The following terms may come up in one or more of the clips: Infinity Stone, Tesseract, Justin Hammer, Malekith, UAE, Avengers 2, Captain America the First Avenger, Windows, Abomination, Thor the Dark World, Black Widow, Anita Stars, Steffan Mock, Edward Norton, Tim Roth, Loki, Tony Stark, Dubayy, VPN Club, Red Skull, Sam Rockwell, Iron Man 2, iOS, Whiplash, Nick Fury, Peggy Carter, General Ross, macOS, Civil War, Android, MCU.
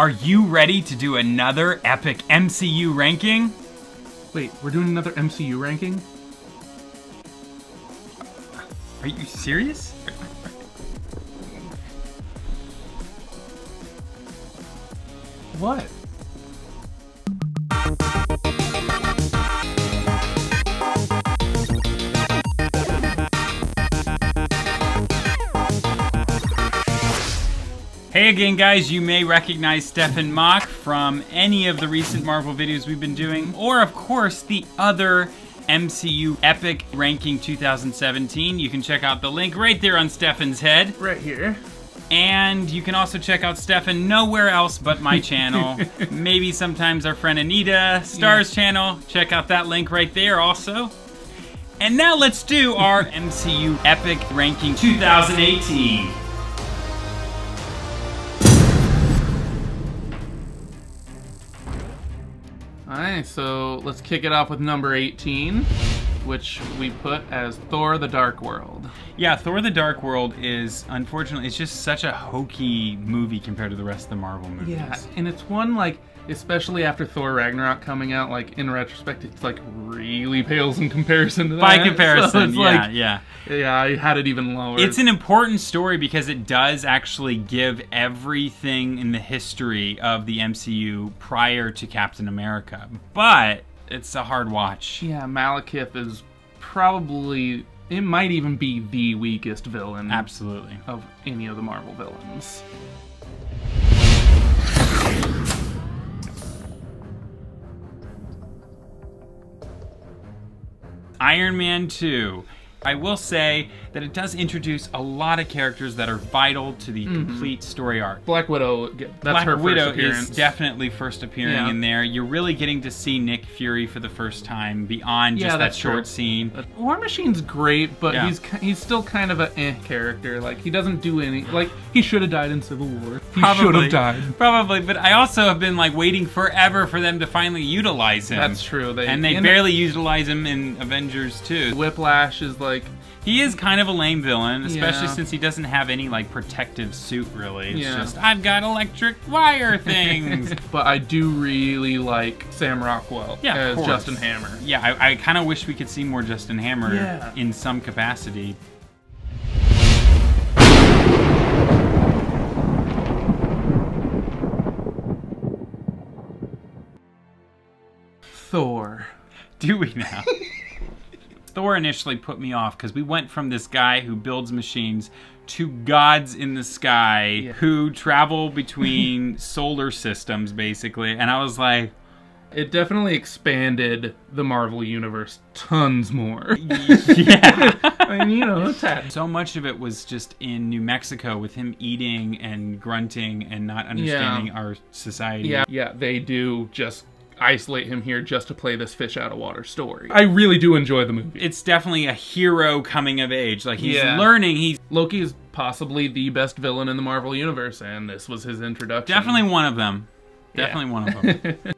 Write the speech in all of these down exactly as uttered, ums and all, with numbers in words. Are you ready to do another epic M C U ranking? Wait, we're doing another M C U ranking? Are you serious? What? Hey again, guys, you may recognize Steffan Mock from any of the recent Marvel videos we've been doing, or of course the other M C U Epic Ranking two thousand seventeen. You can check out the link right there on Steffan's head. Right here. And you can also check out Steffan nowhere else but my channel. Maybe sometimes our friend Anita Stars yeah. channel. Check out that link right there also. And now let's do our M C U Epic Ranking two thousand eighteen. Alright, so let's kick it off with number eighteen, which we put as Thor the Dark World. Yeah, Thor the Dark World is, unfortunately, it's just such a hokey movie compared to the rest of the Marvel movies. Yeah, and it's one, like, especially after Thor Ragnarok coming out, like, in retrospect, it's, like, really pales in comparison to that. By comparison, so it's yeah, like, yeah. Yeah, I had it even lower. It's an important story because it does actually give everything in the history of the M C U prior to Captain America, but it's a hard watch. Yeah, Malekith is probably, it might even be the weakest villain. Absolutely. Of any of the Marvel villains. Iron Man two. I will say that it does introduce a lot of characters that are vital to the mm-hmm. complete story arc. Black Widow, that's Black her Widow first appearance. Black Widow is definitely first appearing yeah. in there. You're really getting to see Nick Fury for the first time beyond just yeah, that short true. scene. War Machine's great, but yeah. he's he's still kind of an eh character. Like, he doesn't do any. Like, he should have died in Civil War. He should have died. Probably, but I also have been like waiting forever for them to finally utilize him. That's true. They, and they and barely utilize him in Avengers two. Whiplash is like. Like, he is kind of a lame villain, especially yeah. since he doesn't have any like protective suit really. It's yeah. just, I've got electric wire things. But I do really like Sam Rockwell yeah, as Justin Hammer. Yeah, I, I kind of wish we could see more Justin Hammer yeah. in some capacity. Thor. Do we now? Thor initially put me off because we went from this guy who builds machines to gods in the sky yeah. who travel between solar systems, basically. And I was like... It definitely expanded the Marvel Universe tons more. Yeah. I mean, you know, what's that? So much of it was just in New Mexico with him eating and grunting and not understanding yeah. our society. Yeah, yeah, they do just... isolate him here just to play this fish out of water story. I really do enjoy the movie. It's definitely a hero coming of age. Like, he's yeah. learning. He's Loki is possibly the best villain in the Marvel Universe, and this was his introduction. Definitely one of them. Definitely yeah. one of them.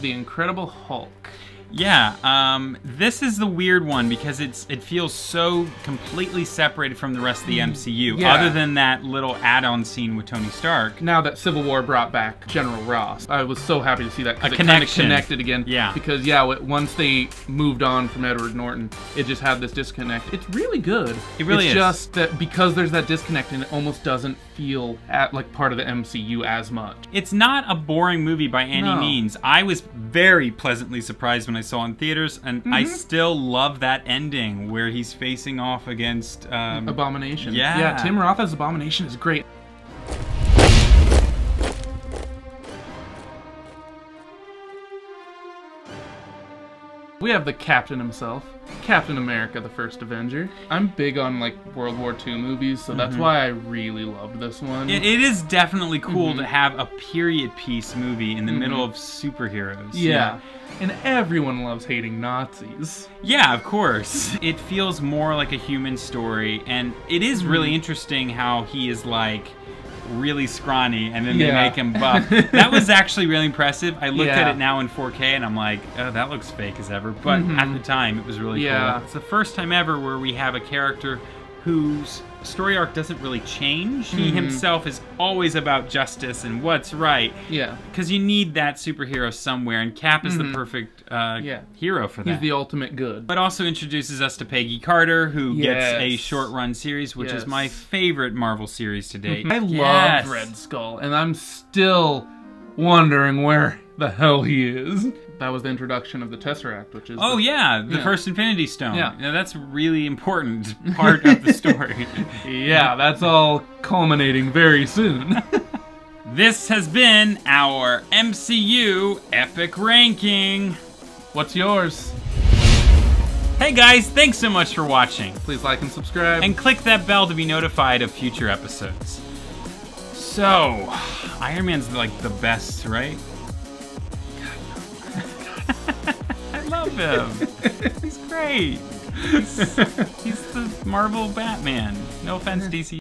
The Incredible Hulk. Yeah, um, this is the weird one because it's it feels so completely separated from the rest of the M C U, yeah. other than that little add-on scene with Tony Stark. Now that Civil War brought back General Ross, I was so happy to see that because it kind of connected again. Yeah. Because, yeah, once they moved on from Edward Norton, it just had this disconnect. It's really good. It really it's is. It's just that because there's that disconnect and it almost doesn't feel at, like, part of the M C U as much. It's not a boring movie by any no. means. I was very pleasantly surprised when I saw in theaters, and mm-hmm. I still love that ending where he's facing off against um, Abomination. Yeah, yeah, Tim Roth as Abomination is great. We have the Captain himself, Captain America the First Avenger. I'm big on like World War two movies, so that's mm-hmm. why I really loved this one. It, it is definitely cool mm-hmm. to have a period piece movie in the mm-hmm. middle of superheroes. Yeah. yeah. And everyone loves hating Nazis. Yeah, of course. It feels more like a human story, and it is really interesting how he is like really scrawny, and then they yeah. make him buff. That was actually really impressive. I looked yeah. at it now in four K, and I'm like, oh, that looks fake as ever. But mm-hmm. at the time, it was really yeah. cool. It's the first time ever where we have a character whose story arc doesn't really change. Mm-hmm. He himself is always about justice and what's right. Yeah. Because you need that superhero somewhere, and Cap is mm-hmm. the perfect uh, yeah. hero for that. He's the ultimate good. But also introduces us to Peggy Carter, who yes. gets a short-run series, which yes. is my favorite Marvel series to date. Mm-hmm. I yes. loved Red Skull, and I'm still wondering where the hell he is. That was the introduction of the Tesseract, which is... Oh, the, yeah, the yeah. first Infinity Stone. Yeah. Now, that's a really important part of the story. Yeah, that's all culminating very soon. This has been our M C U Epic Ranking. What's yours? Hey, guys, thanks so much for watching. Please like and subscribe. And click that bell to be notified of future episodes. So, Iron Man's, like, the best, right? I love him. He's great. He's, he's the Marvel Batman. No offense, D C.